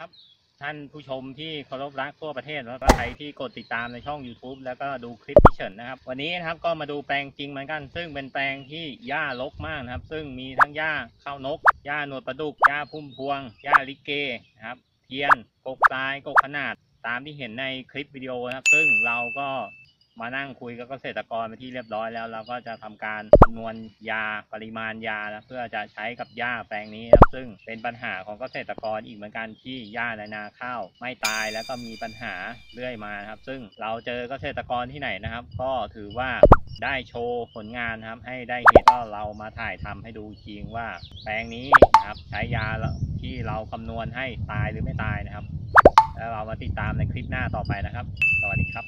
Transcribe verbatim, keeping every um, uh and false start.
ครับท่านผู้ชมที่เคารพรักทั่วประเทศแล้วก็ใครที่กดติดตามในช่อง ยูทูบ แล้วก็ดูคลิปพี่เฉินนะครับวันนี้นะครับก็มาดูแปลงจริงเหมือนกันซึ่งเป็นแปลงที่หญ้ารกมากนะครับซึ่งมีทั้งหญ้าข้าวนกหญ้าหนวดปลาดุกหญ้าพุ่มพวงหญ้าลิเกนะครับเทียนกกทรายกกขนาดตามที่เห็นในคลิปวิดีโอนะครับซึ่งเราก็มานั่งคุยกับเกษตรกรไปที่เรียบร้อยแล้วเราก็จะทำการคำนวณยาปริมาณยานะเพื่อจะใช้กับหญ้าแปลงนี้ครับซึ่งเป็นปัญหาของเกษตรกรอีกเหมือนกันที่หญ้าในนาข้าวไม่ตายแล้วก็มีปัญหาเรื่อยมาครับซึ่งเราเจอเกษตรกรที่ไหนนะครับก็ถือว่าได้โชว์ผลงานครับให้ได้เห็นก็เรามาถ่ายทำให้ดูจริงว่าแปลงนี้นะครับใช้ยาที่เราคำนวณให้ตายหรือไม่ตายนะครับแล้วเรามาติดตามในคลิปหน้าต่อไปนะครับสวัสดีครับ